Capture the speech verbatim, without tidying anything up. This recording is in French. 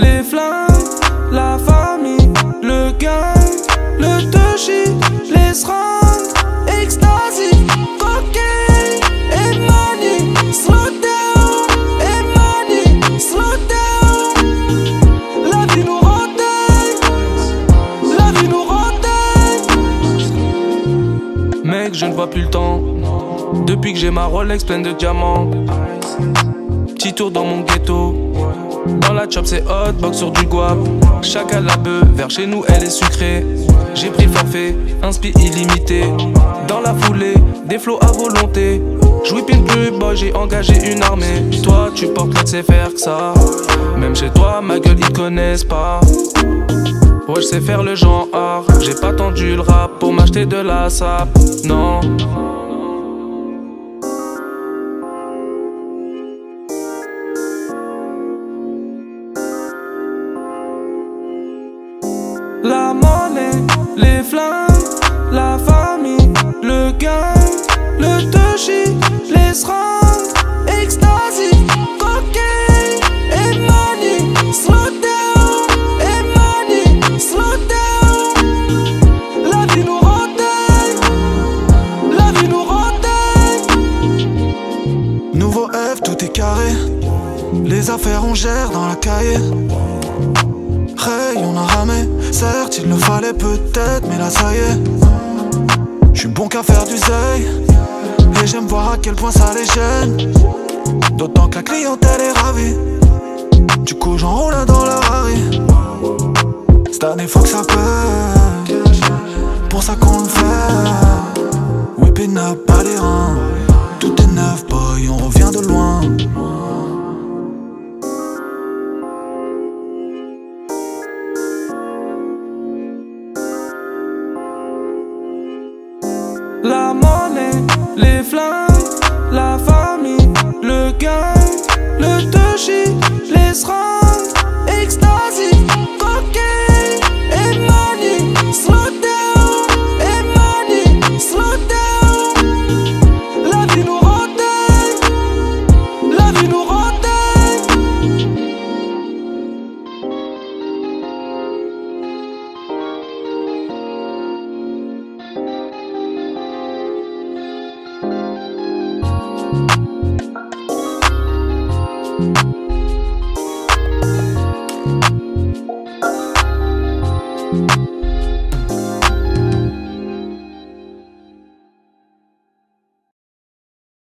les flammes, la famille, le gang, le touchy, les seringues, ecstasy, cocaine et money. Slow down, et money, slow down. La vie nous rend dingue, la vie nous rend dingue. Mec, je ne vois plus le temps depuis que j'ai ma Rolex pleine de diamants. Petit tour dans mon ghetto, dans la chop c'est hot, box sur du guap. Chacal à bœuf, vers chez nous elle est sucrée. J'ai pris forfait, inspi illimité. Dans la foulée, des flots à volonté. J'ouis pile plus, boy, j'ai engagé une armée. Toi tu portes là, t'sais faire que ça. Même chez toi ma gueule ils connaissent pas. Ouais, j'sais faire le genre art. J'ai pas tendu le rap pour m'acheter de la sap, non. La monnaie, les flingues, la famille, le gang, le touchy, les seringues, ecstasy, cocaine et money. Slow down, et money, slow down. La vie nous rend dingue, la vie nous rend dingue. Nouveau F, tout est carré. Les affaires on gère dans la cahier. Hey, on a ramé, certes il le fallait peut-être, mais là ça y est. J'suis bon qu'à faire du zèle, et j'aime voir à quel point ça les gêne. D'autant que la clientèle est ravie, du coup j'enroule un dans la Rari. Cette année faut que ça paie, pour ça qu'on le fait. Whipping up, pas les reins, tout est neuf boy, on revient de loin. La monnaie, les flingues, la famille, le gang, le touchy, les seringues, ecstasy, cocaine et money. Slow down, et money, slow down. La vie nous rend dingue, la vie nous rend dingue. Thank you.